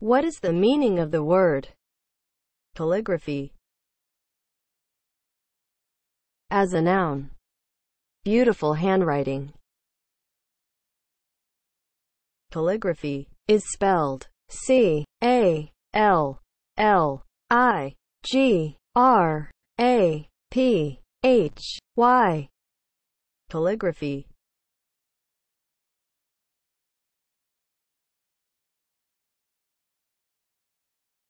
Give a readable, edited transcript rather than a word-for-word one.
What is the meaning of the word calligraphy? As a noun, beautiful handwriting. Calligraphy is spelled C-A-L-L-I-G-R-A-P-H-Y. Calligraphy